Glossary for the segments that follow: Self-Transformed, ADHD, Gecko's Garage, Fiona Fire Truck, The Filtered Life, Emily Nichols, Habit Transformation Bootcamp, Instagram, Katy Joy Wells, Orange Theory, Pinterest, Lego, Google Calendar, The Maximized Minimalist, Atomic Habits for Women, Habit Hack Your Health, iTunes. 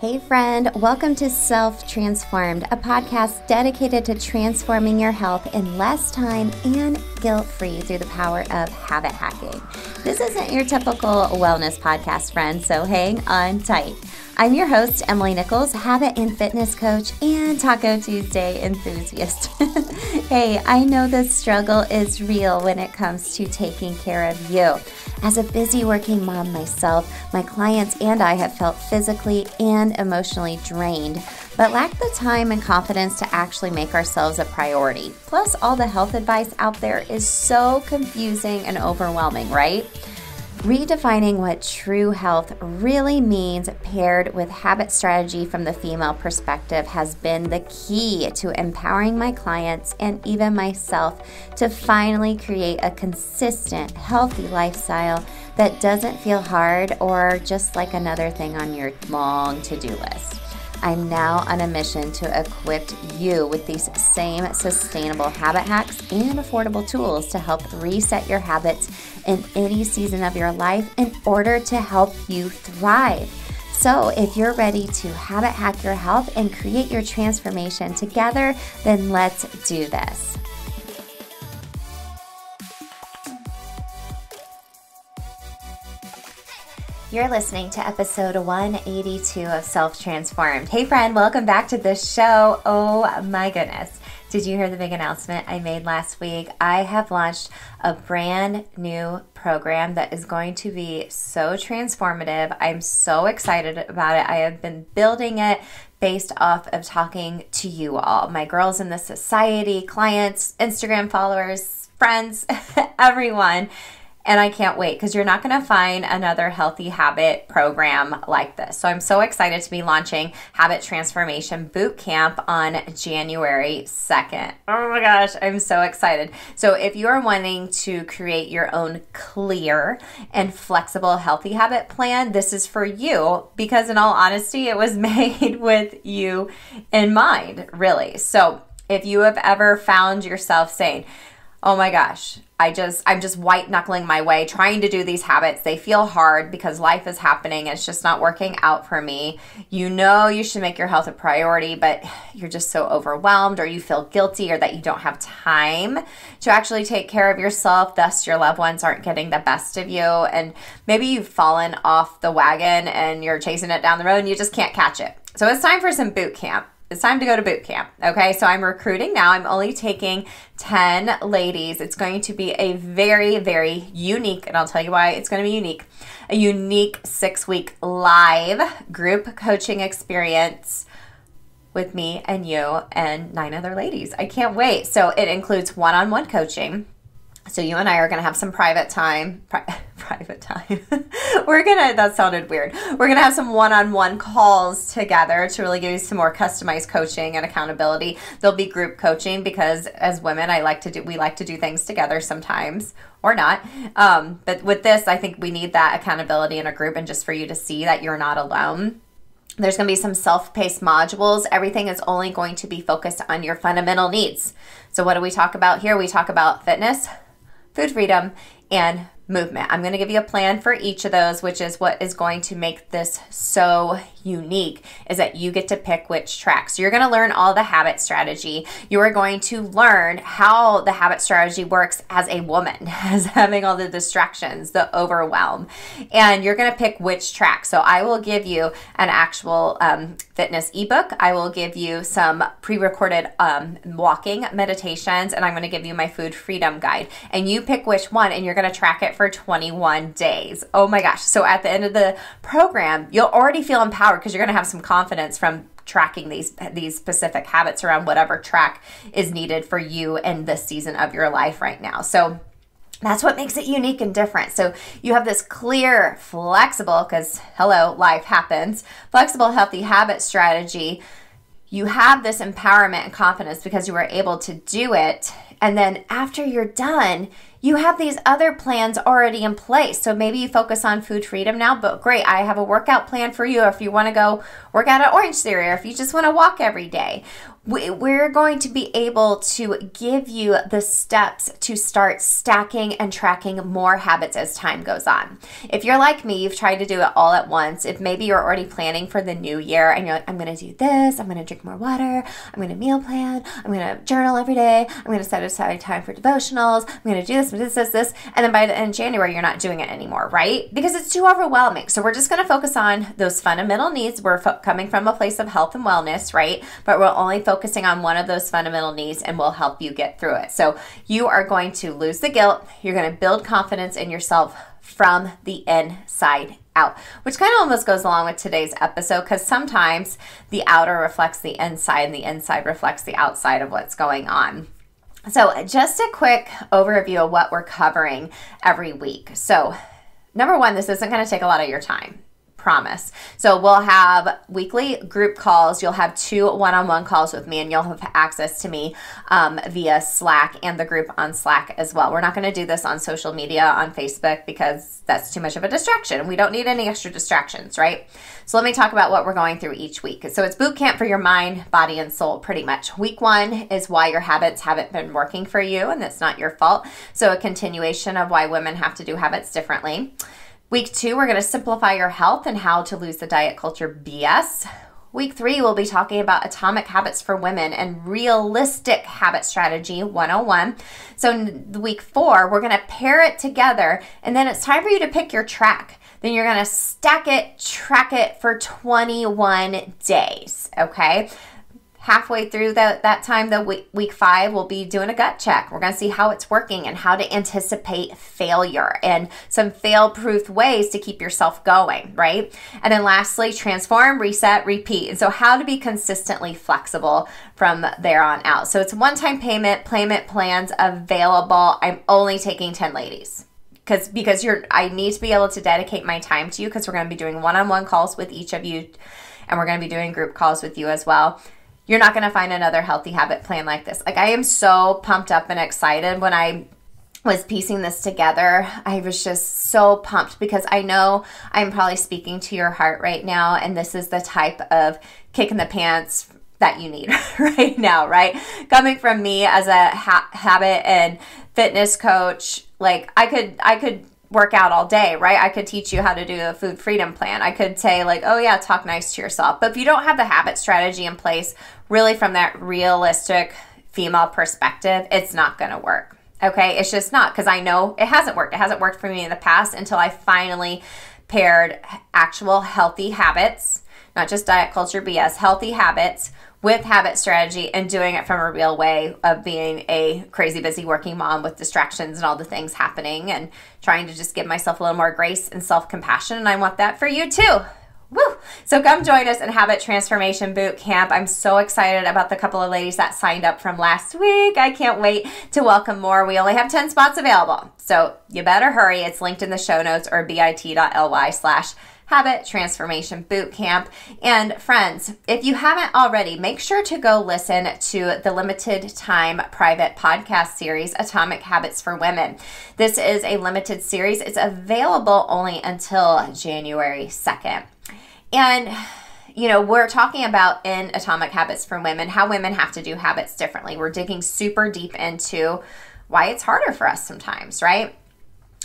Hey friend, welcome to Self-Transformed, a podcast dedicated to transforming your health in less time and guilt-free through the power of habit hacking. This isn't your typical wellness podcast, friend, so hang on tight. I'm your host, Emily Nichols, habit and fitness coach and Taco Tuesday enthusiast. Hey, I know the struggle is real when it comes to taking care of you. As a busy working mom myself, my clients and I have felt physically and emotionally drained, but lack the time and confidence to actually make ourselves a priority. Plus, all the health advice out there is so confusing and overwhelming, right? Redefining what true health really means paired with habit strategy from the female perspective has been the key to empowering my clients and even myself to finally create a consistent, healthy lifestyle that doesn't feel hard or just like another thing on your long to-do list. I'm now on a mission to equip you with these same sustainable habit hacks and affordable tools to help reset your habits in any season of your life in order to help you thrive. So if you're ready to habit hack your health and create your transformation together, then let's do this. You're listening to episode 182 of Self-Transformed. Hey friend, welcome back to this show. Oh my goodness. Did you hear the big announcement I made last week? I have launched a brand new program that is going to be so transformative. I'm so excited about it. I have been building it based off of talking to you all, my girls in the society, clients, Instagram followers, friends, everyone. And I can't wait because you're not going to find another healthy habit program like this. So I'm so excited to be launching Habit Transformation Bootcamp on January 2nd. Oh my gosh, I'm so excited. So if you're wanting to create your own clear and flexible healthy habit plan, this is for you because in all honesty, it was made with you in mind, really. So if you have ever found yourself saying, oh my gosh, I'm just white knuckling my way, trying to do these habits. They feel hard because life is happening. It's just not working out for me. You know you should make your health a priority, but you're just so overwhelmed or you feel guilty or that you don't have time to actually take care of yourself. Thus, your loved ones aren't getting the best of you. And maybe you've fallen off the wagon and you're chasing it down the road and you just can't catch it. So it's time for some boot camp. It's time to go to boot camp, okay? So I'm recruiting now. I'm only taking 10 ladies. It's going to be a very, very unique, and I'll tell you why it's going to be unique, a unique 6-week live group coaching experience with me and you and 9 other ladies. I can't wait. So it includes one-on-one coaching. So you and I are going to have some private time, private time. That sounded weird. We're going to have some one-on-one calls together to really give you some more customized coaching and accountability. There'll be group coaching because as women, we like to do things together sometimes or not. But with this, I think we need that accountability in a group and just for you to see that you're not alone. There's going to be some self-paced modules. Everything is only going to be focused on your fundamental needs. So what do we talk about here? We talk about fitness, food freedom, and movement. I'm going to give you a plan for each of those, which is what is going to make this so unique is that you get to pick which track. So you're going to learn all the habit strategy. You are going to learn how the habit strategy works as a woman, as having all the distractions, the overwhelm, and you're going to pick which track. So I will give you an actual fitness ebook. I will give you some pre-recorded walking meditations, and I'm going to give you my food freedom guide. And you pick which one, and you're going to track it for 21 days. Oh my gosh. So at the end of the program, you'll already feel empowered because you're going to have some confidence from tracking these specific habits around whatever track is needed for you in this season of your life right now. So that's what makes it unique and different. So you have this clear, flexible, because hello, life happens, flexible, healthy habit strategy. You have this empowerment and confidence because you were able to do it. And then after you're done, you have these other plans already in place. So maybe you focus on food freedom now, but great, I have a workout plan for you if you want to go work out at Orange Theory or if you just want to walk every day. We're going to be able to give you the steps to start stacking and tracking more habits as time goes on. If you're like me, you've tried to do it all at once. If maybe you're already planning for the new year and you're like, I'm going to do this, I'm going to drink more water, I'm going to meal plan, I'm going to journal every day, I'm going to set aside time for devotionals, I'm going to do this, this. And then by the end of January, you're not doing it anymore, right? Because it's too overwhelming. So we're just going to focus on those fundamental needs. We're coming from a place of health and wellness, right? But we'll only focusing on one of those fundamental needs, and we'll help you get through it. So you are going to lose the guilt. You're going to build confidence in yourself from the inside out, which kind of almost goes along with today's episode, because sometimes the outer reflects the inside and the inside reflects the outside of what's going on. So just a quick overview of what we're covering every week. So number 1, this isn't going to take a lot of your time. Promise. So we'll have weekly group calls. You'll have 2 one-on-one calls with me, and you'll have access to me via Slack and the group on Slack as well. We're not going to do this on social media, on Facebook, because that's too much of a distraction. We don't need any extra distractions, right? So let me talk about what we're going through each week. So it's boot camp for your mind, body, and soul, pretty much. Week 1 is why your habits haven't been working for you, and that's not your fault. So a continuation of why women have to do habits differently. Week 2, we're going to simplify your health and how to lose the diet culture BS. Week 3, we'll be talking about Atomic Habits for Women and Realistic Habit Strategy 101. So week 4, we're going to pair it together, and then it's time for you to pick your track. Then you're going to stack it, track it for 21 days, okay? Halfway through that time, the week 5, we'll be doing a gut check. We're going to see how it's working and how to anticipate failure and some fail-proof ways to keep yourself going, right? And then lastly, transform, reset, repeat. And so how to be consistently flexible from there on out. So it's one-time payment plans available. I'm only taking 10 ladies. Because I need to be able to dedicate my time to you, because we're going to be doing one-on-one calls with each of you, and we're going to be doing group calls with you as well. You're not going to find another healthy habit plan like this. Like, I am so pumped up and excited. When I was piecing this together, I was just so pumped, because I know I'm probably speaking to your heart right now, and this is the type of kick in the pants that you need right now, right? Coming from me as a habit and fitness coach, like I could work out all day, right? I could teach you how to do a food freedom plan. I could say like, oh yeah, talk nice to yourself. But if you don't have the habit strategy in place, really from that realistic female perspective, it's not going to work. Okay. It's just not, because I know it hasn't worked. It hasn't worked for me in the past until I finally paired actual healthy habits, not just diet culture BS, healthy habits with habit strategy, and doing it from a real way of being a crazy busy working mom with distractions and all the things happening, and trying to just give myself a little more grace and self-compassion. And I want that for you too. Woo! So come join us in Habit Transformation Bootcamp. I'm so excited about the couple of ladies that signed up from last week. I can't wait to welcome more. We only have 10 spots available, so you better hurry. It's linked in the show notes, or bit.ly/Habit Transformation Bootcamp. And friends, if you haven't already, make sure to go listen to the limited time private podcast series, Atomic Habits for Women. This is a limited series. It's available only until January 2nd. And we're talking about in Atomic Habits for Women, how women have to do habits differently. We're digging super deep into why it's harder for us sometimes, right?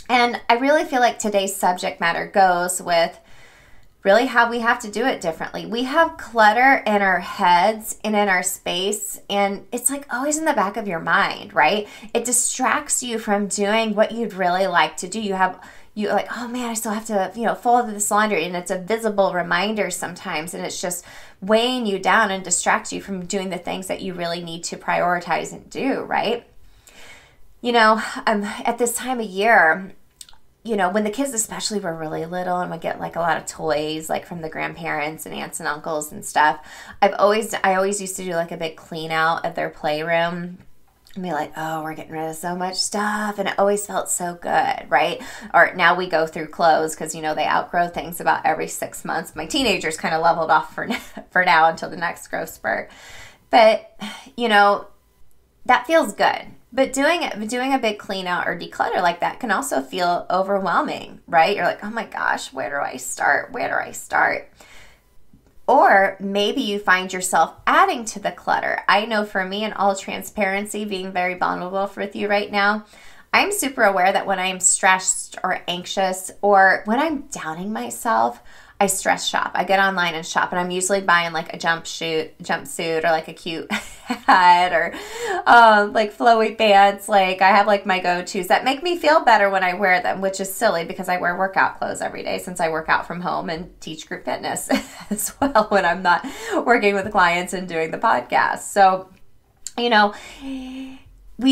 And I really feel like today's subject matter goes with really how we have to do it differently. We have clutter in our heads and in our space, and it's like always in the back of your mind, right? It distracts you from doing what you'd really like to do. You're like, oh man, I still have to, fold this laundry, and it's a visible reminder sometimes, and it's just weighing you down and distracts you from doing the things that you really need to prioritize and do, right? At this time of year, when the kids especially were really little and would get like a lot of toys like from the grandparents and aunts and uncles and stuff, I always used to do like a big clean out of their playroom and be like, oh, we're getting rid of so much stuff, and it always felt so good, right? Or now we go through clothes, because they outgrow things about every 6 months. My teenagers kind of leveled off for now until the next growth spurt, but that feels good. But doing a big clean out or declutter like that can also feel overwhelming, right? You're like, oh my gosh, where do I start? Or maybe you find yourself adding to the clutter. I know for me, in all transparency, being very vulnerable with you right now, I'm super aware that when I'm stressed or anxious or when I'm downing myself, I stress shop. I get online and shop, and I'm usually buying like a jumpsuit or like a cute hat or like flowy pants. Like I have like my go-tos that make me feel better when I wear them, which is silly because I wear workout clothes every day since I work out from home and teach group fitness as well when I'm not working with clients and doing the podcast. So, you know, we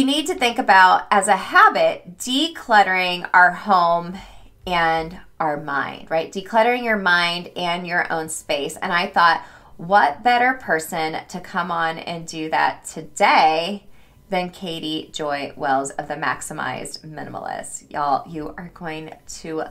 need to think about as a habit, decluttering our home and our mind, right? Decluttering your mind and your own space. And I thought, what better person to come on and do that today than Katy Joy Wells of The Maximized Minimalist. Y'all, you are going to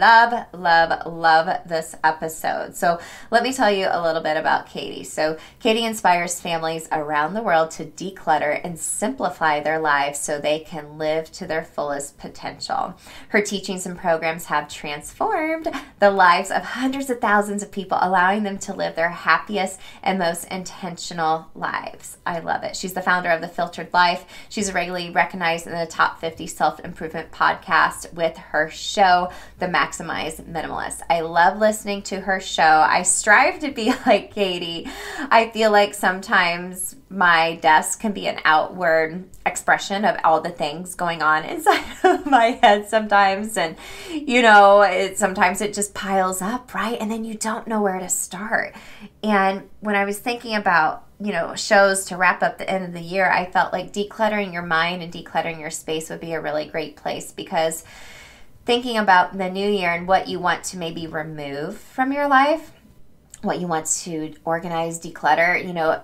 love, love, love this episode. So let me tell you a little bit about Katy. So Katy inspires families around the world to declutter and simplify their lives so they can live to their fullest potential. Her teachings and programs have transformed the lives of hundreds of thousands of people, allowing them to live their happiest and most intentional lives. I love it. She's the founder of The Filtered Life. She's regularly recognized in the top 50 self-improvement podcast with her show, The Maximized Minimalist. I love listening to her show. I strive to be like Katy. I feel like sometimes my desk can be an outward expression of all the things going on inside of my head sometimes. And, you know, sometimes it just piles up, right? And then you don't know where to start. And when I was thinking about, you know, shows to wrap up the end of the year, I felt like decluttering your mind and decluttering your space would be a really great place, because thinking about the new year and what you want to maybe remove from your life, what you want to organize, declutter, you know,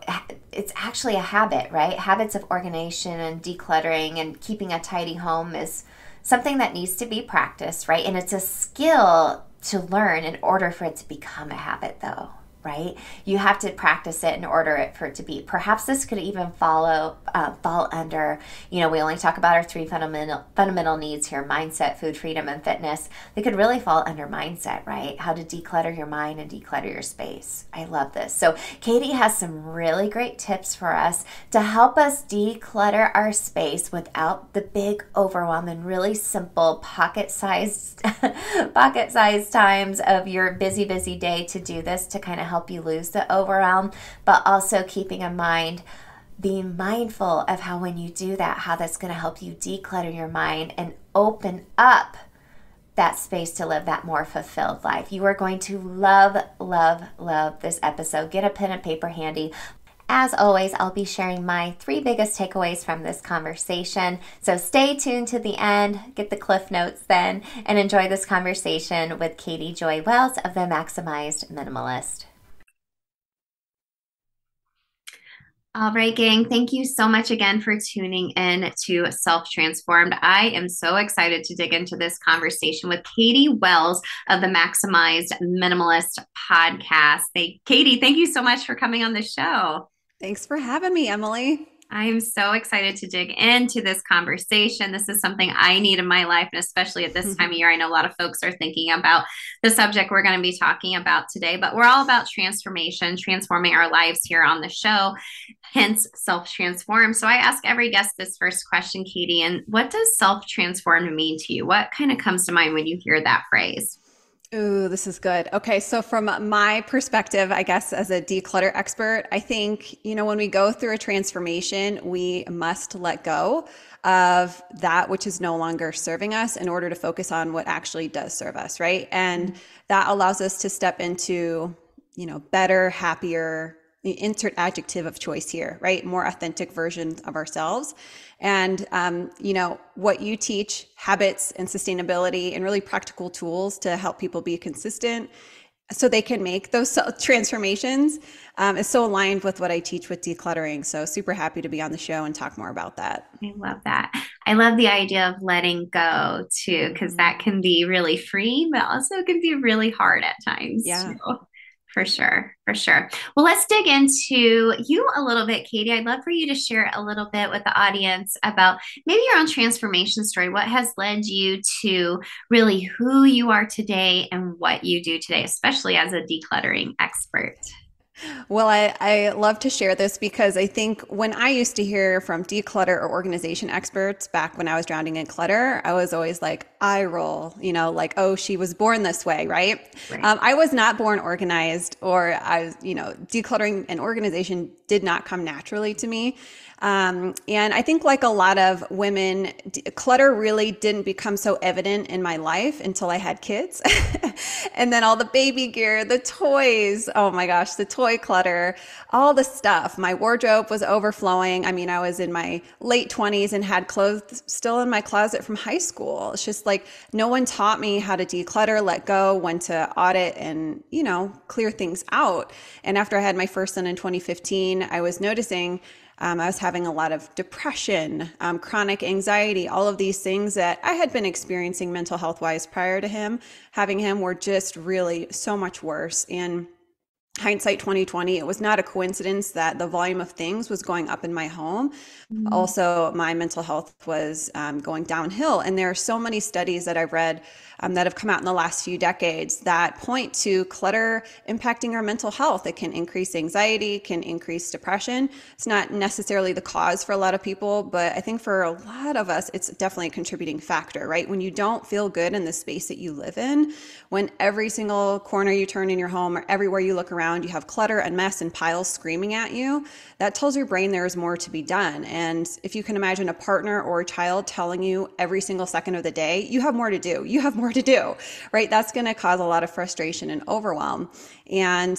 it's actually a habit, right? Habits of organization and decluttering and keeping a tidy home is something that needs to be practiced, right? And it's a skill to learn in order for it to become a habit, though, right? You have to practice it in order for it to be. Perhaps this could even fall under, you know, we only talk about our three fundamental needs here, mindset, food, freedom, and fitness. They could really fall under mindset, right? How to declutter your mind and declutter your space. I love this. So Katy has some really great tips for us to help us declutter our space without the big overwhelm and really simple pocket-sized times of your busy day to do this, to kind of help you lose the overwhelm, but also keeping in mind, being mindful of how when you do that, how that's going to help you declutter your mind and open up that space to live that more fulfilled life. You are going to love, love, love this episode. Get a pen and paper handy. As always, I'll be sharing my 3 biggest takeaways from this conversation. So stay tuned to the end, get the cliff notes then, and enjoy this conversation with Katy Joy Wells of The Maximized Minimalist. All right, gang, thank you so much again for tuning in to Self-Transformed. I am so excited to dig into this conversation with Katy Wells of The Maximized Minimalist podcast. Katy, thank you so much for coming on the show. Thanks for having me, Emily. I'm so excited to dig into this conversation. This is something I need in my life, and especially at this time of year, I know a lot of folks are thinking about the subject we're going to be talking about today, but we're all about transformation, transforming our lives here on the show, hence Self-Transform. So I ask every guest this first question, Katy, and what does self-transform mean to you? What kind of comes to mind when you hear that phrase? Ooh, this is good. Okay. So from my perspective, I guess, as a declutter expert, I think, you know, when we go through a transformation, we must let go of that which is no longer serving us in order to focus on what actually does serve us. Right. And that allows us to step into, you know, better, happier, insert adjective of choice here, right? More authentic versions of ourselves. And, you know, what you teach, habits and sustainability and really practical tools to help people be consistent so they can make those transformations is so aligned with what I teach with decluttering. So super happy to be on the show and talk more about that. I love that. I love the idea of letting go too, because that can be really freeing, but also can be really hard at times. Yeah. Too. For sure. For sure. Well, let's dig into you a little bit, Katy. I'd love for you to share a little bit with the audience about maybe your own transformation story. What has led you to really who you are today and what you do today, especially as a decluttering expert? Well, I love to share this because I think when I used to hear from declutter or organization experts back when I was drowning in clutter, I was always like, eye roll, you know, like, oh, she was born this way, right? I was not born organized, or decluttering and organization did not come naturally to me. And I think like a lot of women, clutter really didn't become so evident in my life until I had kids. And then all the baby gear, the toys, oh my gosh, the toy clutter, all the stuff. My wardrobe was overflowing. I mean, I was in my late 20s and had clothes still in my closet from high school. It's just like, no one taught me how to declutter, let go, when to audit and, you know, clear things out. And after I had my first son in 2015, I was noticing I was having a lot of depression, chronic anxiety, all of these things that I had been experiencing mental health wise prior to him. Having him were just really so much worse. And hindsight 2020, it was not a coincidence that the volume of things was going up in my home. Mm-hmm. Also, my mental health was going downhill. And there are so many studies that I've read that have come out in the last few decades that point to clutter impacting our mental health. It can increase anxiety, can increase depression. It's not necessarily the cause for a lot of people, but I think for a lot of us, it's definitely a contributing factor, right? When you don't feel good in the space that you live in, when every single corner you turn in your home or everywhere you look around, you have clutter and mess and piles screaming at you, that tells your brain there is more to be done. And if you can imagine a partner or a child telling you every single second of the day, you have more to do, you have more to do, right? That's going to cause a lot of frustration and overwhelm. And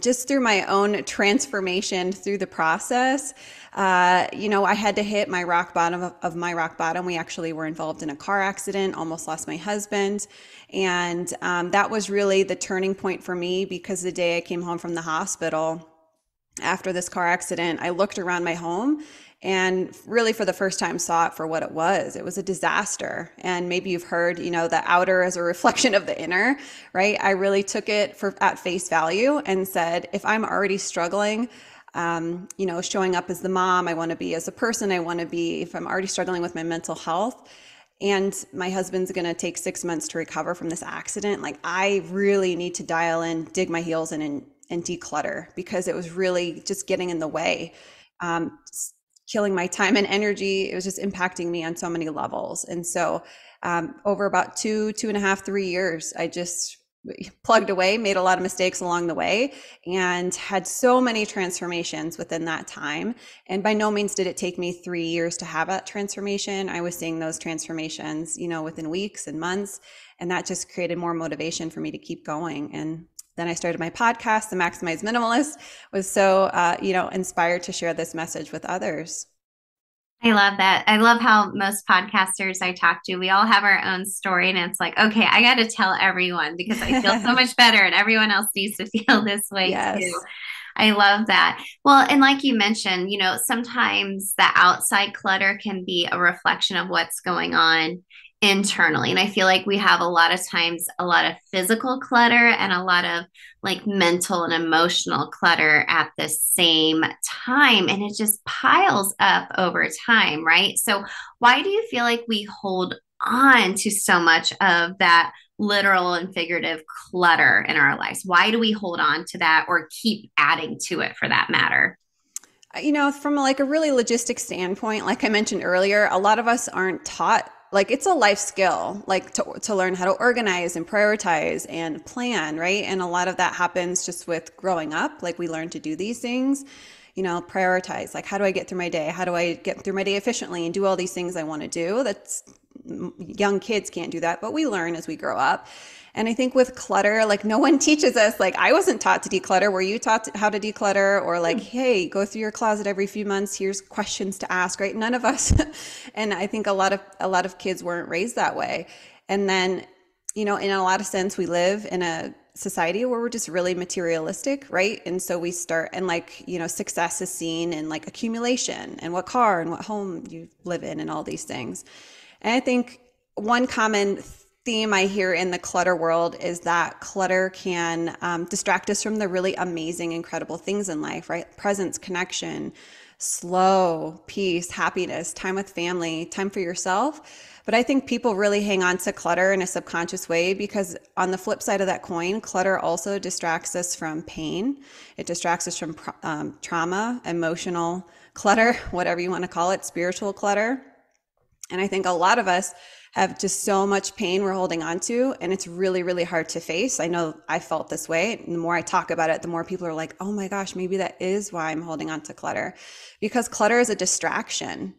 just through my own transformation through the process, I had to hit my rock bottom of my rock bottom. We actually were involved in a car accident, almost lost my husband. And that was really the turning point for me, because the day I came home from the hospital after this car accident, I looked around my home and really for the first time saw it for what it was. It was a disaster. And maybe you've heard, the outer is a reflection of the inner, right? I really took it at face value and said, if I'm already struggling, showing up as the mom I want to be, as a person I want to be, if I'm already struggling with my mental health, and my husband's going to take 6 months to recover from this accident, like I really need to dial in, dig my heels in and declutter, because it was really just getting in the way. Killing my time and energy. It was just impacting me on so many levels. And so over about 2.5, 3 years, I just plugged away, made a lot of mistakes along the way, and had so many transformations within that time. And by no means did it take me 3 years to have that transformation. I was seeing those transformations, within weeks and months. And that just created more motivation for me to keep going. And then I started my podcast, The Maximized Minimalist. Was so, inspired to share this message with others. I love that. I love how most podcasters I talk to, we all have our own story, and it's like, okay, I got to tell everyone because I feel so much better, and everyone else needs to feel this way too. I love that. Well, and like you mentioned, sometimes the outside clutter can be a reflection of what's going on internally. And I feel like we have a lot of times a lot of physical clutter and a lot of like mental and emotional clutter at the same time. And it just piles up over time, right? So why do you feel like we hold on to so much of that literal and figurative clutter in our lives? Why do we hold on to that or keep adding to it for that matter? From like a really logistic standpoint, like I mentioned earlier, a lot of us aren't taught. Like it's a life skill, like to learn how to organize and prioritize and plan, right? And a lot of that happens just with growing up. Like we learn to do these things, prioritize, like how do I get through my day? How do I get through my day efficiently and do all these things I want to do? That's young kids can't do that, but we learn as we grow up. And I think with clutter, like no one teaches us, like I wasn't taught to declutter. Were you taught how to declutter? Or like, hey, go through your closet every few months. Here's questions to ask, right? None of us. And I think a lot of kids weren't raised that way. And then, in a lot of sense, we live in a society where we're just really materialistic, right? And so we start, and like, success is seen in like accumulation and what car and what home you live in and all these things. And I think one common theme I hear in the clutter world is that clutter can distract us from the really amazing, incredible things in life, right? Presence, connection, slow, peace, happiness, time with family, time for yourself. But I think people really hang on to clutter in a subconscious way because on the flip side of that coin, clutter also distracts us from pain. It distracts us from trauma, emotional clutter, whatever you want to call it, spiritual clutter. And I think a lot of us have just so much pain we're holding on to, and it's really, really hard to face. I know I felt this way. And the more I talk about it, the more people are like, oh my gosh, maybe that is why I'm holding on to clutter, because clutter is a distraction.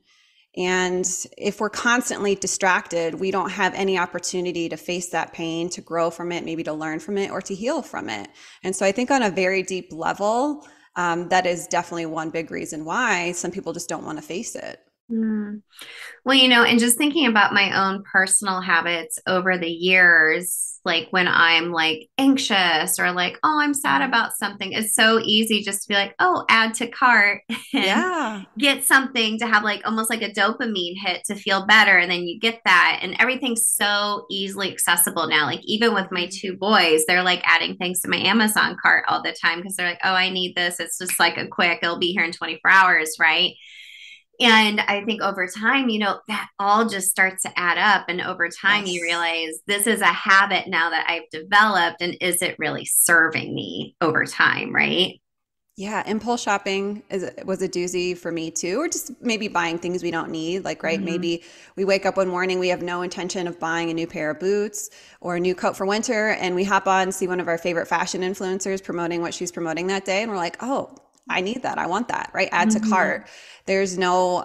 And if we're constantly distracted, we don't have any opportunity to face that pain, to grow from it, maybe to learn from it or to heal from it. And so I think on a very deep level, that is definitely one big reason why some people just don't want to face it. Well, you know, and just thinking about my own personal habits over the years, like when I'm like anxious or like, oh, I'm sad about something, it's so easy just to be like, oh, add to cart and get something to have like almost like a dopamine hit to feel better. And then you get that, and everything's so easily accessible now. Like even with my two boys, they're like adding things to my Amazon cart all the time because they're like, oh, I need this. It's just like a quick, it'll be here in 24 hours. Right. And I think over time, you know, that all just starts to add up. And over time, you realize this is a habit now that I've developed. And is it really serving me over time? Right. Yeah. Impulse shopping was a doozy for me too, or just maybe buying things we don't need. Like, right. Mm-hmm. Maybe we wake up one morning, we have no intention of buying a new pair of boots or a new coat for winter. And we hop on, see one of our favorite fashion influencers promoting what she's promoting that day. And we're like, oh, I need that. I want that, right? Add to cart. There's no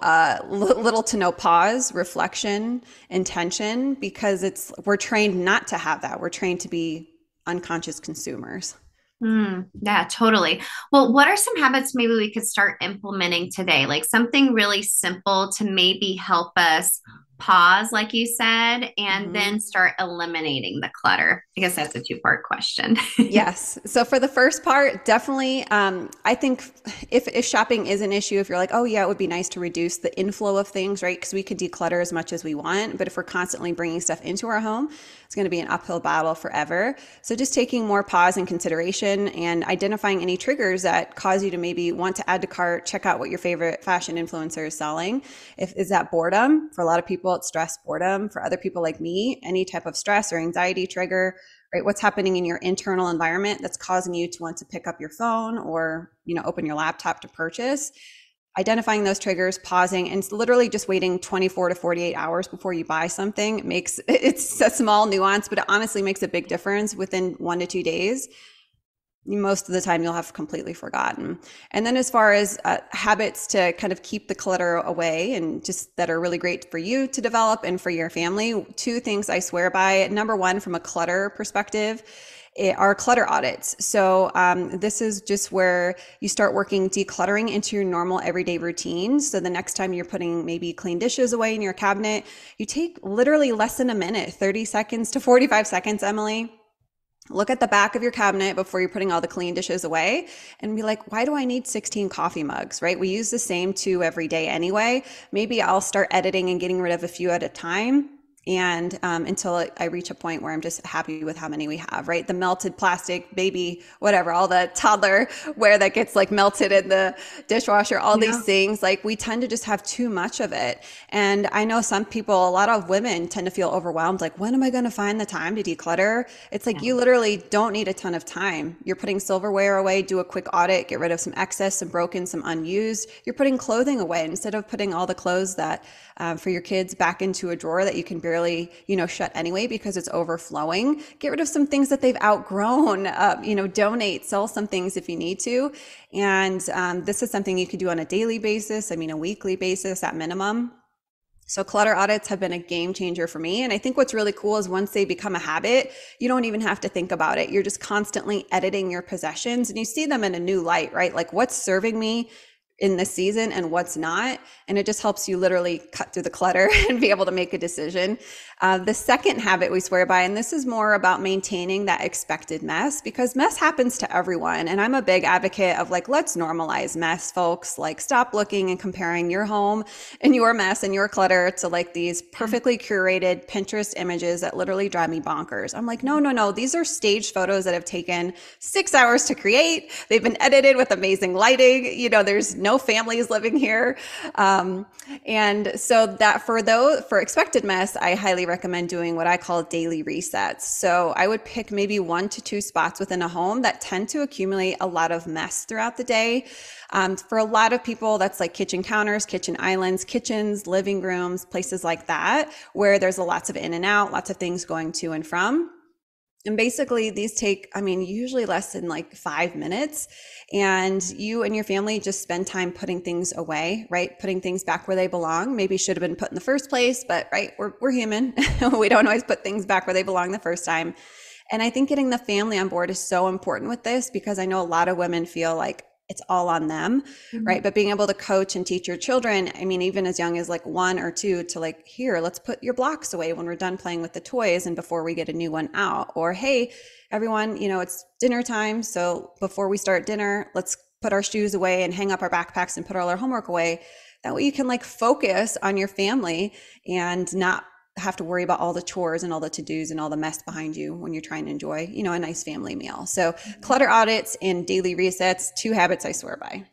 little to no pause, reflection, intention, because we're trained not to have that. We're trained to be unconscious consumers. Yeah, totally. Well, what are some habits maybe we could start implementing today? Like something really simple to maybe help us pause, like you said, and then start eliminating the clutter? I guess that's a two-part question. Yes. So for the first part, definitely, I think if shopping is an issue, if you're like, oh yeah, it would be nice to reduce the inflow of things, right? Because we can declutter as much as we want, but if we're constantly bringing stuff into our home, it's going to be an uphill battle forever. So just taking more pause and consideration and identifying any triggers that cause you to maybe want to add to cart, check out what your favorite fashion influencer is selling. Is that boredom? For a lot of people, it's stress, boredom. For other people like me, any type of stress or anxiety trigger, right? What's happening in your internal environment that's causing you to want to pick up your phone or, you know, open your laptop to purchase. Identifying those triggers, pausing, and literally just waiting 24 to 48 hours before you buy something makes, it's a small nuance, but it honestly makes a big difference. Within 1 to 2 days, most of the time you'll have completely forgotten. And then as far as habits to kind of keep the clutter away and just that are really great for you to develop and for your family, two things I swear by. Number one, from a clutter perspective, are clutter audits. So this is just where you start working decluttering into your normal everyday routine. So the next time you're putting maybe clean dishes away in your cabinet, you take literally less than a minute, 30 seconds to 45 seconds, Emily. Look at the back of your cabinet before you're putting all the clean dishes away and be like, why do I need 16 coffee mugs, right? We use the same two every day anyway. Maybe I'll start editing and getting rid of a few at a time. And until I reach a point where I'm just happy with how many we have, right? The melted plastic, baby, whatever, all the toddler wear that gets like melted in the dishwasher, all these things, like we tend to just have too much of it. And I know some people, a lot of women tend to feel overwhelmed. Like, when am I going to find the time to declutter? It's like, you literally don't need a ton of time. You're putting silverware away, do a quick audit, get rid of some excess, some broken, some unused. You're putting clothing away instead of putting all the clothes that for your kids back into a drawer that you can barely, you know, shut anyway because it's overflowing. Get rid of some things that they've outgrown, you know, donate, sell some things if you need to. And this is something you could do on a daily basis. I mean, a weekly basis at minimum. So clutter audits have been a game changer for me. And I think what's really cool is once they become a habit, you don't even have to think about it. You're just constantly editing your possessions and you see them in a new light, right? Like, what's serving me in this season and what's not. And it just helps you literally cut through the clutter and be able to make a decision. The second habit we swear by, and this is more about maintaining that expected mess, because mess happens to everyone. And I'm a big advocate of like, let's normalize mess, folks. Like, stop looking and comparing your home and your mess and your clutter to like these perfectly curated Pinterest images that literally drive me bonkers. I'm like, no. These are staged photos that have taken 6 hours to create. They've been edited with amazing lighting. You know, there's no families living here. And so that for expected mess, I highly recommend doing what I call daily resets. So I would pick maybe 1 to 2 spots within a home that tend to accumulate a lot of mess throughout the day. For a lot of people, that's like kitchen counters, kitchen islands, kitchens, living rooms, places like that, where there's lots of in and out, lots of things going to and from. And basically these take, usually less than like 5 minutes, and you and your family just spend time putting things away, right? Putting things back where they belong. Maybe should have been put in the first place, but right, we're human. We don't always put things back where they belong the first time. And I think getting the family on board is so important with this, because I know a lot of women feel like it's all on them, mm-hmm. right? But being able to coach and teach your children, even as young as like 1 or 2, to like, here, let's put your blocks away when we're done playing with the toys and before we get a new one out. Or, hey, everyone, it's dinner time. So before we start dinner, let's put our shoes away and hang up our backpacks and put all our homework away. That way you can like focus on your family and not have to worry about all the chores and all the to-dos and all the mess behind you when you're trying to enjoy, a nice family meal. So clutter audits and daily resets, 2 habits I swear by.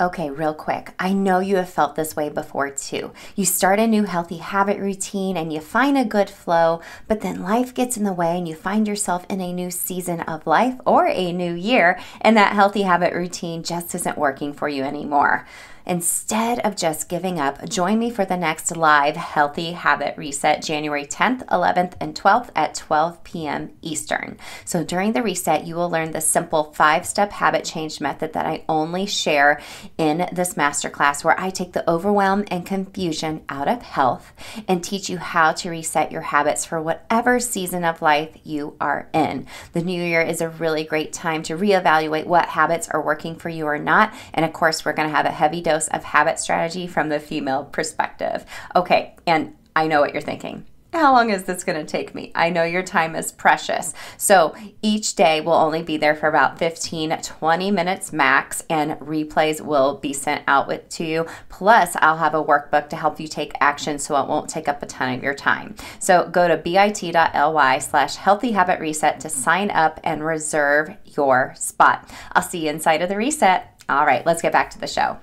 Okay, real quick. I know you have felt this way before too. You start a new healthy habit routine and you find a good flow, but then life gets in the way and you find yourself in a new season of life or a new year, and that healthy habit routine just isn't working for you anymore. Instead of just giving up, join me for the next live Healthy Habit Reset, January 10th, 11th, and 12th at 12 p.m. Eastern. So during the reset, you will learn the simple 5-step habit change method that I only share in this masterclass, where I take the overwhelm and confusion out of health and teach you how to reset your habits for whatever season of life you are in. The new year is a really great time to reevaluate what habits are working for you or not. And of course, we're going to have a heavy dose of habit strategy from the female perspective. Okay, and I know what you're thinking. How long is this going to take me? I know your time is precious. So each day will only be there for about 15, 20 minutes max, and replays will be sent out to you. Plus, I'll have a workbook to help you take action so it won't take up a ton of your time. So go to bit.ly/healthyhabitreset to sign up and reserve your spot. I'll see you inside of the reset. All right, let's get back to the show.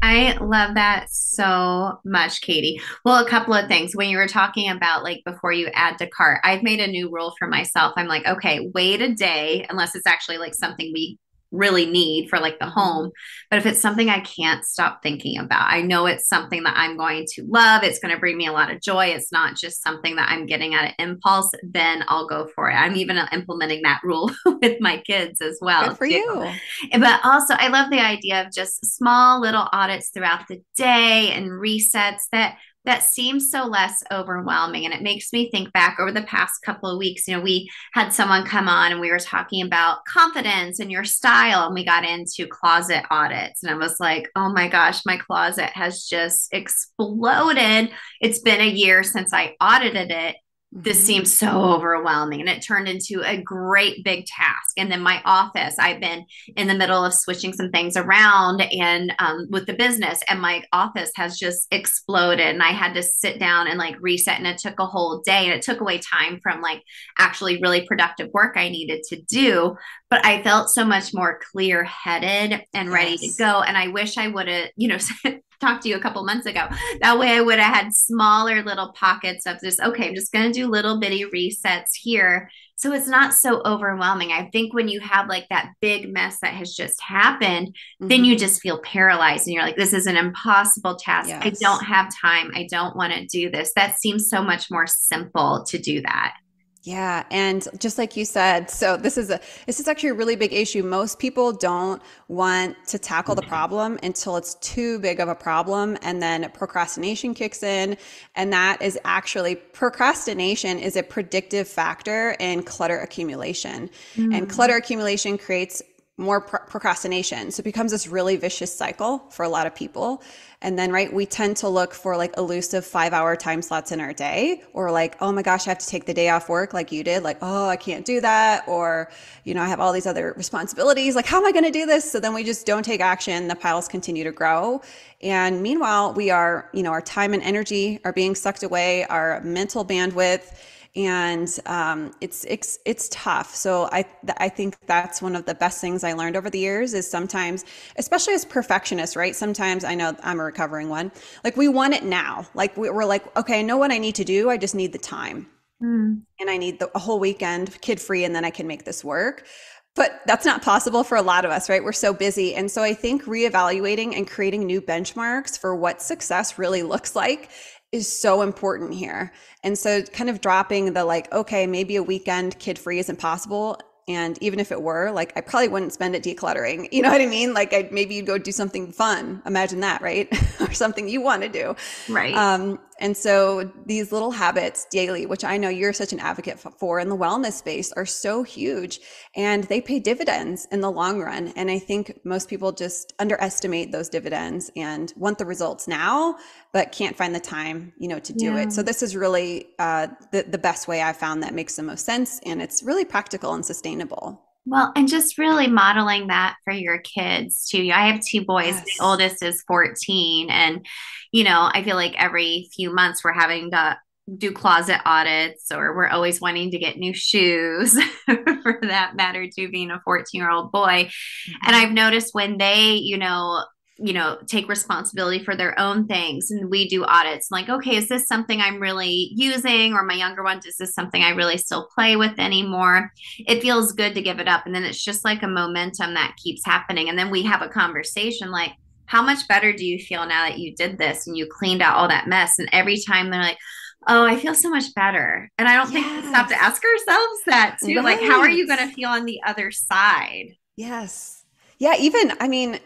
I love that so much, Katy. Well, a couple of things. When you were talking about like before you add to cart, I've made a new rule for myself. I'm like, okay, wait a day, unless it's actually like something we really need for like the home. But if it's something I can't stop thinking about, I know it's something that I'm going to love. It's going to bring me a lot of joy. It's not just something that I'm getting at an impulse, then I'll go for it. I'm even implementing that rule with my kids as well. Good for you. But also I love the idea of just small little audits throughout the day and resets that seems so less overwhelming. And it makes me think back over the past couple of weeks, we had someone come on and we were talking about confidence and your style, and we got into closet audits. And I was like, oh my gosh, my closet has just exploded. It's been a year since I audited it. This seems so overwhelming. And it turned into a great big task. And then my office, I've been in the middle of switching some things around and with the business, and my office has just exploded. And I had to sit down and like reset, and it took a whole day, and it took away time from like actually really productive work I needed to do. But I felt so much more clear-headed and ready to go. And I wish I would have, talked to you a couple months ago. That way I would have had smaller little pockets of this. Okay, I'm just going to do little bitty resets here. So it's not so overwhelming. I think when you have like that big mess that has just happened, then you just feel paralyzed and you're like, this is an impossible task. Yes. I don't have time. I don't want to do this. That seems so much more simple to do that. Yeah. And just like you said, so this is actually a really big issue. Most people don't want to tackle the problem until it's too big of a problem. And then procrastination kicks in. And that is actually, procrastination is a predictive factor in clutter accumulation. And clutter accumulation creates more procrastination. So it becomes this really vicious cycle for a lot of people. And then, right, we tend to look for like elusive 5-hour time slots in our day, or like, oh my gosh, I have to take the day off work like you did, like, oh, I can't do that. Or, you know, I have all these other responsibilities. Like, how am I going to do this? So then we just don't take action. The piles continue to grow. And meanwhile, we are, you know, our time and energy are being sucked away, our mental bandwidth. And it's tough. So I think that's one of the best things I learned over the years is sometimes, especially as perfectionists, right? Sometimes, I know I'm a recovering one, like we want it now. Like we're like, okay, I know what I need to do. I just need the time and I need a whole weekend kid free, and then I can make this work. But that's not possible for a lot of us, right? We're so busy. And so I think reevaluating and creating new benchmarks for what success really looks like is so important here. And so kind of dropping the like, okay, maybe a weekend kid free isn't possible. And even if it were, like, I probably wouldn't spend it decluttering. You know what I mean? Like maybe you'd go do something fun. Imagine that, right? Or something you want to do. Right. And so these little habits daily, which I know you're such an advocate for in the wellness space, are so huge, and they pay dividends in the long run. And I think most people just underestimate those dividends and want the results now, but can't find the time, you know, to do it. So this is really the best way I found that makes the most sense. And it's really practical and sustainable. Well, and just really modeling that for your kids too. I have 2 boys. Yes. The oldest is 14. And, you know, I feel like every few months we're having to do closet audits, or we're always wanting to get new shoes for that matter too, being a 14-year-old boy. And I've noticed when they, you know, take responsibility for their own things, and we do audits, and like, okay, is this something I'm really using? Or my younger one, is this something I really still play with anymore? It feels good to give it up. And then it's just like a momentum that keeps happening. And then we have a conversation like, how much better do you feel now that you did this and you cleaned out all that mess? And every time they're like, oh, I feel so much better. And I don't think we have to ask ourselves that too. Right. Like, how are you going to feel on the other side? Yes. Yeah. Even, I mean,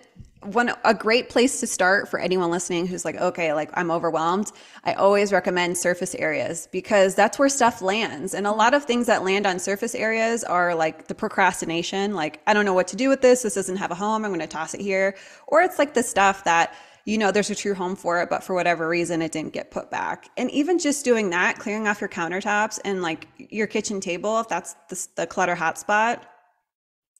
a great place to start for anyone listening who's like, okay, like I'm overwhelmed. I always recommend surface areas, because that's where stuff lands. And a lot of things that land on surface areas are like the procrastination, like, I don't know what to do with this. This doesn't have a home. I'm going to toss it here. Or it's like the stuff that, you know, there's a true home for it, but for whatever reason, it didn't get put back. And even just doing that, clearing off your countertops and like your kitchen table, if that's the clutter hotspot,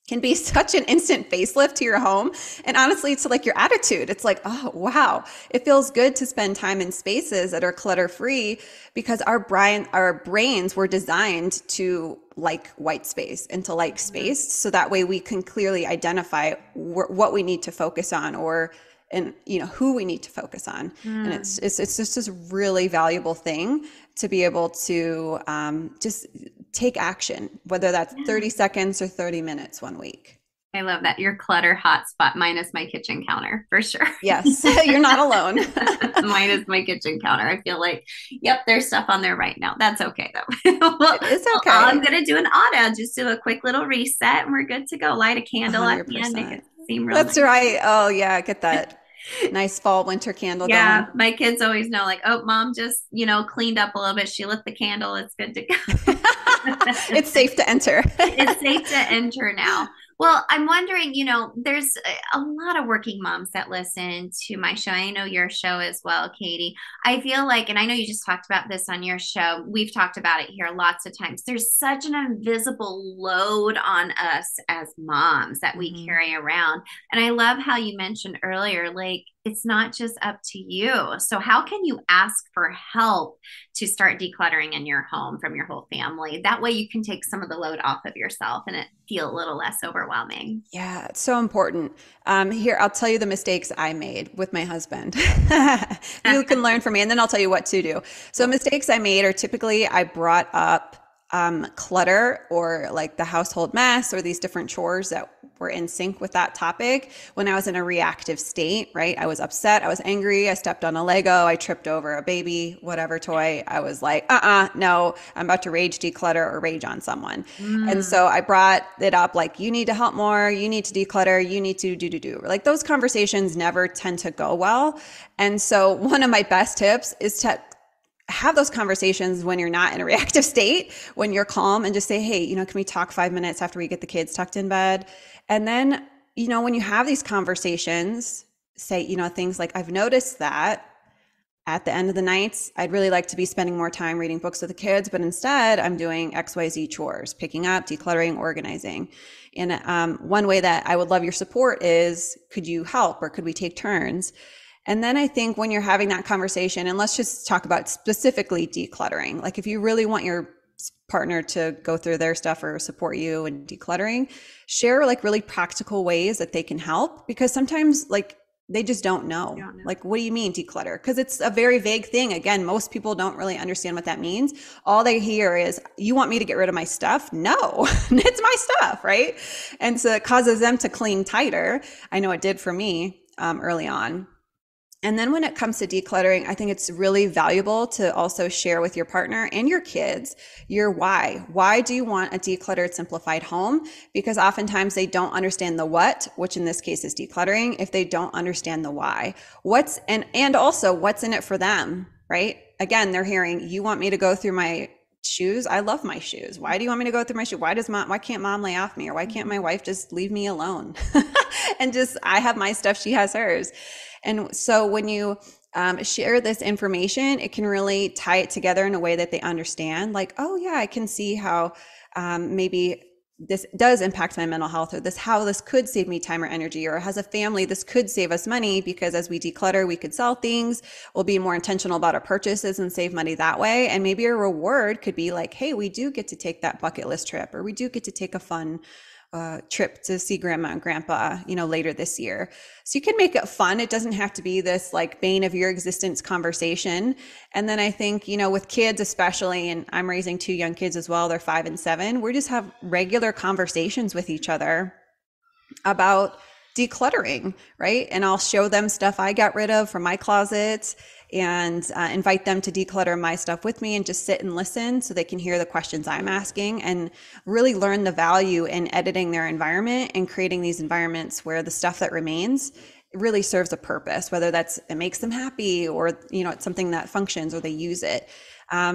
can be such an instant facelift to your home. And honestly, to like your attitude, it's like, oh, wow, it feels good to spend time in spaces that are clutter free, because our brains were designed to like white space and to like space. So that way we can clearly identify what we need to focus on, or, and you know, who we need to focus on. And it's just this really valuable thing to be able to just take action, whether that's 30 seconds or 30 minutes one week. I love that. Your clutter hotspot. Mine is my kitchen counter for sure. Yes. You're not alone. Mine is my kitchen counter. I feel like, yep, there's stuff on there right now. That's okay though. Well, it is okay. I'm going to do an audit. Just do a quick little reset and we're good to go. Light a candle 100%. At the end. Make it seem real. That's nice. Right. Oh yeah. Get that. Nice fall winter candle. Yeah. Going. My kids always know like, oh, mom just, you know, cleaned up a little bit. She lit the candle. It's good to go. It's safe to enter. It's safe to enter now. Well, I'm wondering, you know, there's a lot of working moms that listen to my show. I know your show as well, Katy. I feel like, and I know you just talked about this on your show. We've talked about it here lots of times. There's such an invisible load on us as moms that we carry around. And I love how you mentioned earlier, like, it's not just up to you. So how can you ask for help to start decluttering in your home from your whole family? That way you can take some of the load off of yourself and it feel a little less overwhelming. Yeah, it's so important. Here, I'll tell you the mistakes I made with my husband. You can learn from me, and then I'll tell you what to do. So mistakes I made are typically I brought up clutter or like the household mess or these different chores that were in sync with that topic when I was in a reactive state, right? I was upset. I was angry. I stepped on a Lego. I tripped over a baby, whatever toy. I was like, no, I'm about to rage declutter or rage on someone. And so I brought it up like, you need to help more. You need to declutter. You need to do. Like those conversations never tend to go well. And so one of my best tips is to have those conversations when you're not in a reactive state, when you're calm, and just say, hey, you know, can we talk 5 minutes after we get the kids tucked in bed? And then, you know, when you have these conversations, say, you know, things like, I've noticed that at the end of the nights, I'd really like to be spending more time reading books with the kids, but instead I'm doing XYZ chores, picking up, decluttering, organizing. And one way that I would love your support is, could you help, or could we take turns? And then I think when you're having that conversation, and let's just talk about specifically decluttering, like if you really want your partner to go through their stuff or support you in decluttering, share like really practical ways that they can help, because sometimes like they just don't know. Like, what do you mean declutter? Because it's a very vague thing. Again, most people don't really understand what that means. All they hear is, you want me to get rid of my stuff? No, it's my stuff, right? And so it causes them to cling tighter. I know it did for me early on. And then when it comes to decluttering, I think it's really valuable to also share with your partner and your kids your why. Why do you want a decluttered, simplified home? Because oftentimes they don't understand the what, which in this case is decluttering, if they don't understand the why. What's and also what's in it for them, right? Again, they're hearing, you want me to go through my shoes? I love my shoes. Why do you want me to go through my shoes? Why can't mom lay off me? Or why can't my wife just leave me alone? And just, I have my stuff, she has hers. And so when you share this information, it can really tie it together in a way that they understand, like, oh yeah, I can see how maybe this does impact my mental health, or this, how this could save me time or energy, or as a family, this could save us money, because as we declutter, we could sell things, we'll be more intentional about our purchases and save money that way. And maybe a reward could be like, hey, we do get to take that bucket list trip, or we do get to take a fun trip to see grandma and grandpa, you know, later this year. So you can make it fun. It doesn't have to be this like bane of your existence conversation. And then I think, you know, with kids especially, and I'm raising 2 young kids as well, they're 5 and 7, we just have regular conversations with each other about decluttering, right? And I'll show them stuff I got rid of from my closet, and invite them to declutter my stuff with me and just sit and listen so they can hear the questions I'm asking, and really learn the value in editing their environment and creating these environments where the stuff that remains really serves a purpose, whether that's it makes them happy, or, you know, it's something that functions or they use it.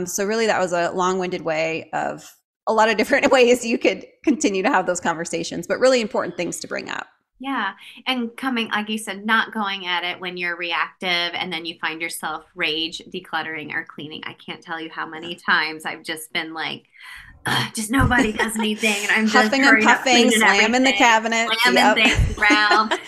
So really that was a long-winded way of a lot of different ways you could continue to have those conversations, but really important things to bring up. Yeah. And coming, like you said, not going at it when you're reactive and then you find yourself rage decluttering or cleaning. I can't tell you how many times I've just been like, just nobody does anything. And I'm just huffing and puffing, slamming the cabinet, slamming things around,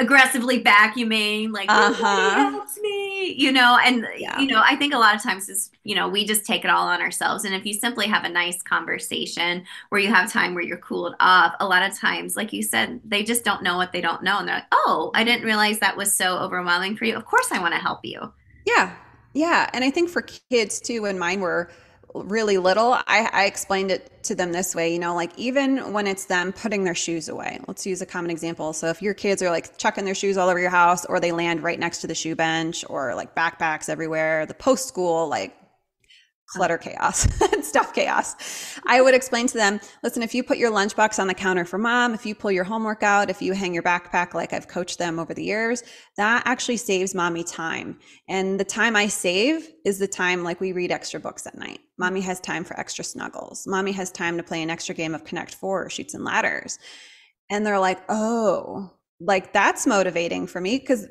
aggressively vacuuming, like, nobody helps me, you know? And, you know, I think a lot of times is, you know, we just take it all on ourselves. And if you simply have a nice conversation where you have time where you're cooled off, a lot of times, like you said, they just don't know what they don't know. And they're like, oh, I didn't realize that was so overwhelming for you. Of course I want to help you. Yeah. Yeah. And I think for kids too, when mine were really little, I explained it to them this way, you know, like even when it's them putting their shoes away, let's use a common example. So if your kids are like chucking their shoes all over your house, or they land right next to the shoe bench, or like backpacks everywhere, the post-school, like clutter chaos and stuff chaos, I would explain to them, listen, if you put your lunchbox on the counter for mom, if you pull your homework out, if you hang your backpack, like I've coached them over the years, that actually saves mommy time. And the time I save is the time, like we read extra books at night. Mommy has time for extra snuggles. Mommy has time to play an extra game of Connect Four or Shoots and Ladders. And they're like, oh, like that's motivating for me, because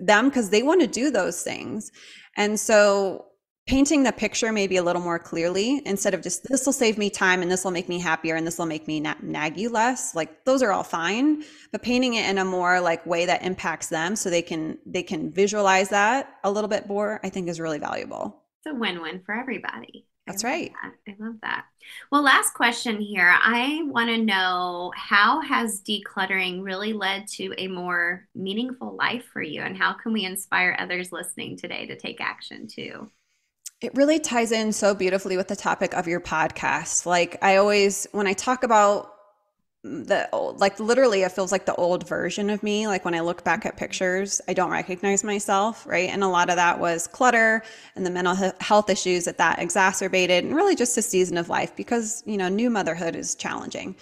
they want to do those things. And so painting the picture maybe a little more clearly, instead of just, this will save me time and this will make me happier and this will make me nag you less, like those are all fine, but painting it in a more like way that impacts them so they can visualize that a little bit more, I think is really valuable. It's a win-win for everybody. That's right. I love that. Well, last question here. I want to know, how has decluttering really led to a more meaningful life for you? And how can we inspire others listening today to take action too? It really ties in so beautifully with the topic of your podcast. Like I always, when I talk about the old, like literally it feels like the old version of me. Like when I look back at pictures, I don't recognize myself, right? And a lot of that was clutter and the mental health issues that exacerbated, and really just a season of life because, you know, new motherhood is challenging.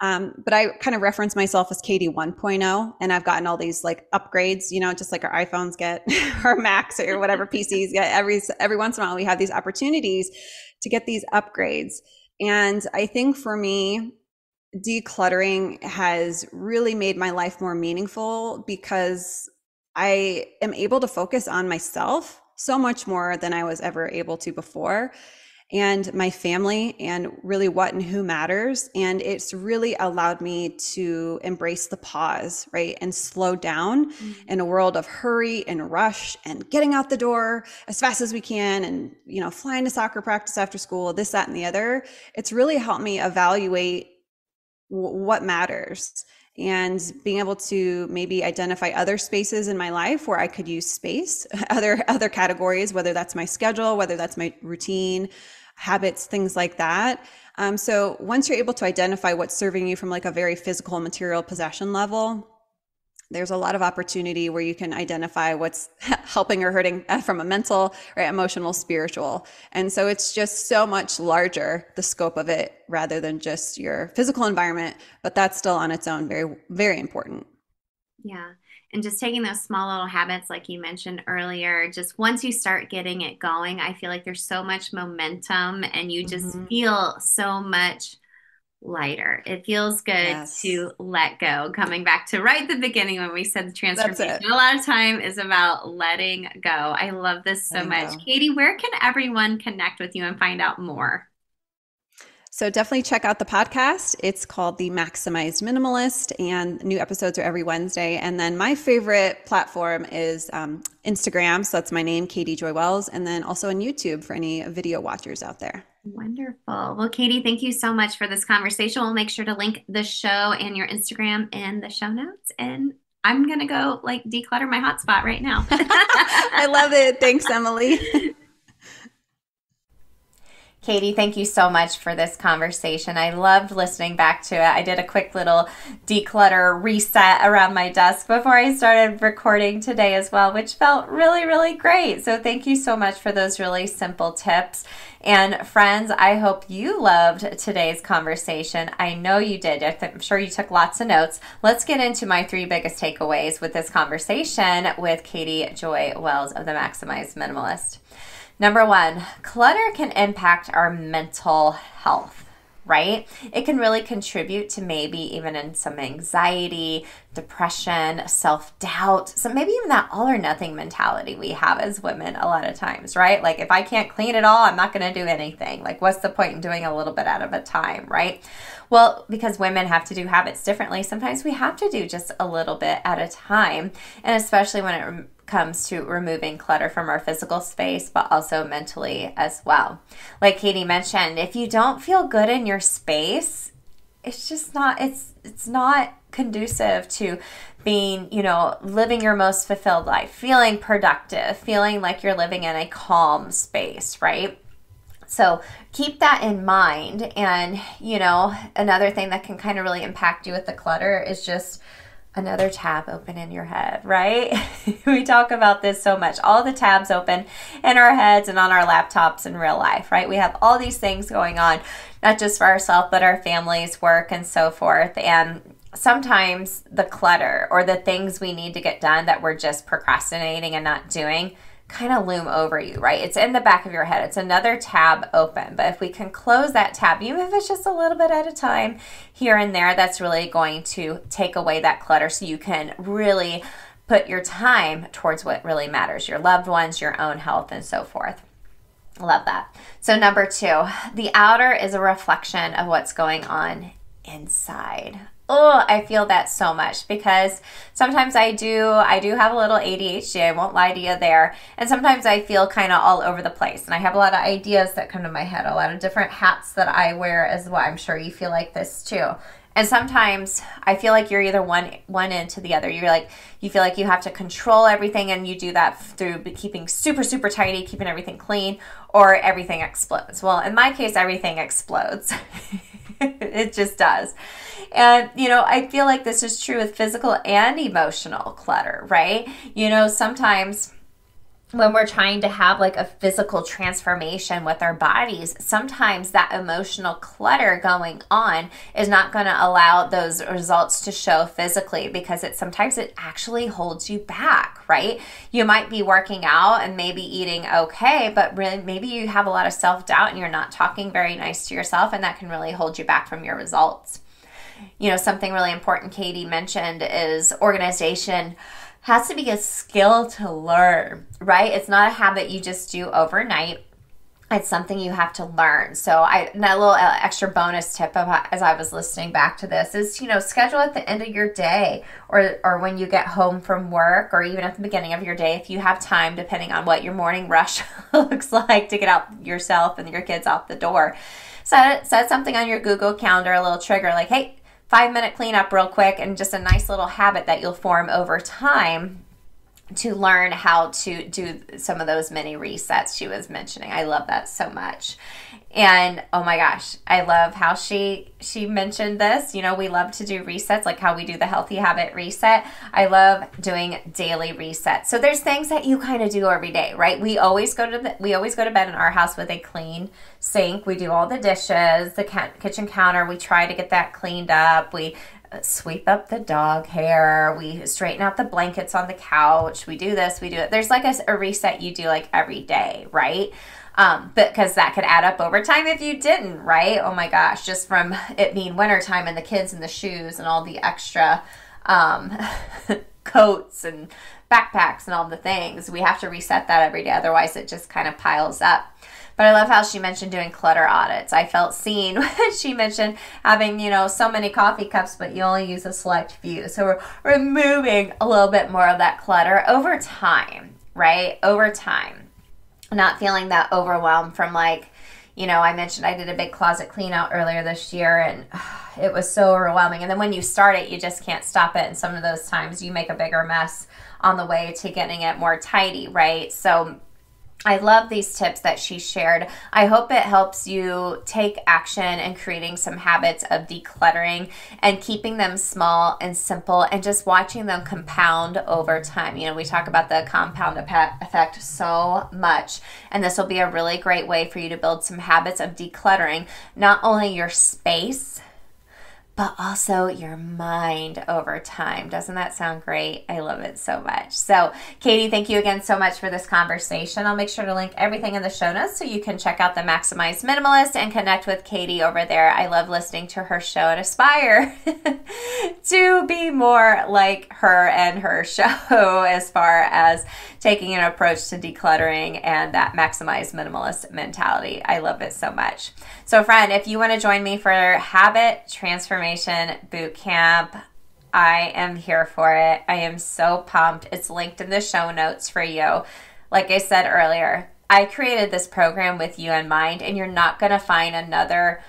But I kind of reference myself as Katy 1.0, and I've gotten all these like upgrades, you know, just like our iPhones get, our Macs or whatever PCs get, every once in a while we have these opportunities to get these upgrades. And I think for me, decluttering has really made my life more meaningful because I am able to focus on myself so much more than I was ever able to before, and my family, and really what and who matters. And it's really allowed me to embrace the pause, right? And slow down in a world of hurry and rush and getting out the door as fast as we can, and, you know, flying to soccer practice after school, this, that, and the other. It's really helped me evaluate what matters, and being able to maybe identify other spaces in my life where I could use space, other categories, whether that's my schedule, whether that's my routine, habits, things like that. So once you're able to identify what's serving you from like a very physical, material possession level, there's a lot of opportunity where you can identify what's helping or hurting from a mental, right, emotional, spiritual. And so it's just so much larger, the scope of it, rather than just your physical environment, but that's still on its own, very, very important. Yeah. And just taking those small little habits, like you mentioned earlier, just once you start getting it going, I feel like there's so much momentum and you just feel so much lighter. It feels good to let go. Coming back to right at the beginning when we said the transformation, a lot of time is about letting go. I love this so much. Katy, where can everyone connect with you and find out more? So definitely check out the podcast. It's called The Maximized Minimalist, and new episodes are every Wednesday. And then my favorite platform is Instagram. So that's my name, Katy Joy Wells, and then also on YouTube for any video watchers out there. Wonderful. Well, Katy, thank you so much for this conversation. We'll make sure to link the show and your Instagram in the show notes. And I'm going to go like declutter my hotspot right now. I love it. Thanks, Emily. Katy, thank you so much for this conversation. I loved listening back to it. I did a quick little declutter reset around my desk before I started recording today as well, which felt really, really great. So thank you so much for those really simple tips. And friends, I hope you loved today's conversation. I know you did. I'm sure you took lots of notes. Let's get into my 3 biggest takeaways with this conversation with Katy Joy Wells of The Maximized Minimalist. Number 1, clutter can impact our mental health, right? It can really contribute to maybe even in some anxiety, depression, self-doubt, so maybe even that all or nothing mentality we have as women a lot of times, right? Like, if I can't clean it all, I'm not going to do anything. Like, what's the point in doing a little bit out of a time, right? Well, because women have to do habits differently, sometimes we have to do just a little bit at a time, and especially when it comes to removing clutter from our physical space, but also mentally as well. Like Katy mentioned, if you don't feel good in your space, it's just not, it's not conducive to being, you know, living your most fulfilled life, feeling productive, feeling like you're living in a calm space, right? So keep that in mind. And, you know, another thing that can kind of really impact you with the clutter is just another tab open in your head, right? We talk about this so much. All the tabs open in our heads and on our laptops in real life, right? We have all these things going on, not just for ourselves, but our families, work, and so forth. And sometimes the clutter or the things we need to get done that we're just procrastinating and not doing kind of loom over you, right? It's in the back of your head. It's another tab open. But if we can close that tab, even if it's just a little bit at a time here and there, that's really going to take away that clutter so you can really put your time towards what really matters, your loved ones, your own health, and so forth. Love that. So number 2, the outer is a reflection of what's going on inside. Oh, I feel that so much because sometimes I do have a little ADHD, I won't lie to you there, and sometimes I feel kind of all over the place, and I have a lot of ideas that come to my head, a lot of different hats that I wear as well. I'm sure you feel like this too. And sometimes I feel like you're either one end to the other. You're like, you feel like you have to control everything, and you do that through keeping super, super tidy, keeping everything clean, or everything explodes. Well, in my case, everything explodes. It just does. And, you know, I feel like this is true with physical and emotional clutter, right? You know, sometimes when we're trying to have like a physical transformation with our bodies, sometimes that emotional clutter going on is not going to allow those results to show physically, because sometimes it actually holds you back, right? You might be working out and maybe eating okay, but really maybe you have a lot of self-doubt and you're not talking very nice to yourself, and that can really hold you back from your results. You know, something really important Katy mentioned is organization has to be a skill to learn, right? It's not a habit you just do overnight. It's something you have to learn. So that little extra bonus tip as I was listening back to this is, you know, schedule at the end of your day or when you get home from work, or even at the beginning of your day if you have time, depending on what your morning rush looks like to get out yourself and your kids off the door. Set something on your Google Calendar, a little trigger like, hey, 5-minute cleanup real quick, and just a nice little habit that you'll form over time to learn how to do some of those mini resets she was mentioning. I love that so much. And oh my gosh, I love how she mentioned this. You know, we love to do resets, like how we do the healthy habit reset. I love doing daily resets. So there's things that you kind of do every day, right? We always go to bed in our house with a clean sink. We do all the dishes, the kitchen counter. We try to get that cleaned up. We sweep up the dog hair. We straighten out the blankets on the couch. We do this, we do it. There's like a reset you do like every day, right? Because that could add up over time if you didn't, right? Oh my gosh, just from it being wintertime and the kids and the shoes and all the extra coats and backpacks and all the things, we have to reset that every day. Otherwise, it just kind of piles up. But I love how she mentioned doing clutter audits. I felt seen when she mentioned having, you know, so many coffee cups, but you only use a select few. So we're removing a little bit more of that clutter over time, right? Over time. Not feeling that overwhelm from, like, you know, I mentioned I did a big closet clean out earlier this year, and it was so overwhelming. And then when you start it, you just can't stop it. And some of those times you make a bigger mess on the way to getting it more tidy, right? So I love these tips that she shared. I hope it helps you take action and creating some habits of decluttering and keeping them small and simple and just watching them compound over time. You know, we talk about the compound effect so much, and this will be a really great way for you to build some habits of decluttering, not only your space, but also your mind over time. Doesn't that sound great? I love it so much. So, Katy, thank you again so much for this conversation. I'll make sure to link everything in the show notes so you can check out The Maximized Minimalist and connect with Katy over there. I love listening to her show and aspire to be more like her and her show as far as taking an approach to decluttering and that maximized minimalist mentality. I love it so much. So, friend, if you want to join me for Habit Transformation Bootcamp, I am here for it. I am so pumped. It's linked in the show notes for you. Like I said earlier, I created this program with you in mind, and you're not going to find another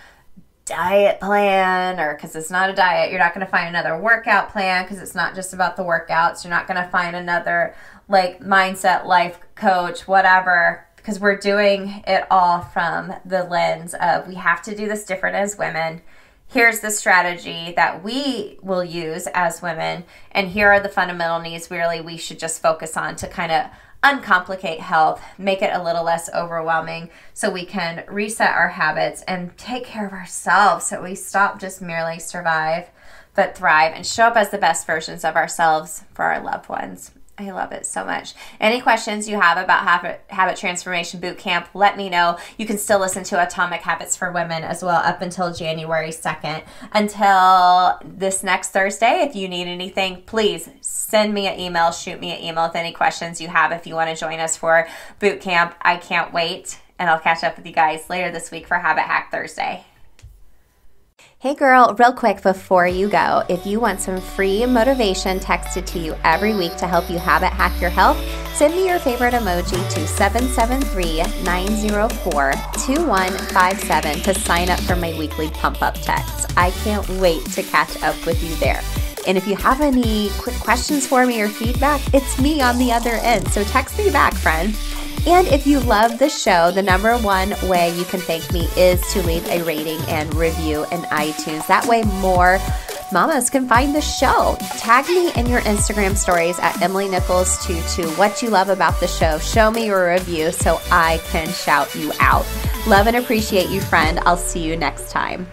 diet plan, or because it's not a diet. You're not going to find another workout plan, because it's not just about the workouts. You're not going to find another like mindset, life coach, whatever, because we're doing it all from the lens of we have to do this different as women. Here's the strategy that we will use as women, and here are the fundamental needs really we should just focus on to kind of uncomplicate health, make it a little less overwhelming so we can reset our habits and take care of ourselves so we stop just merely survive but thrive and show up as the best versions of ourselves for our loved ones. I love it so much. Any questions you have about Habit Transformation Bootcamp, let me know. You can still listen to Atomic Habits for Women as well up until January 2nd. Until this next Thursday, if you need anything, please send me an email, shoot me an email with any questions you have if you want to join us for bootcamp. I can't wait, and I'll catch up with you guys later this week for Habit Hack Thursday. Hey girl, real quick before you go, if you want some free motivation texted to you every week to help you habit hack your health, send me your favorite emoji to 773-904-2157 to sign up for my weekly pump-up text. I can't wait to catch up with you there. And if you have any quick questions for me or feedback, it's me on the other end, so text me back, friend. And if you love the show, the #1 way you can thank me is to leave a rating and review in iTunes. That way more mamas can find the show. Tag me in your Instagram stories at EmilyNichols22 what you love about the show. Show me your review so I can shout you out. Love and appreciate you, friend. I'll see you next time.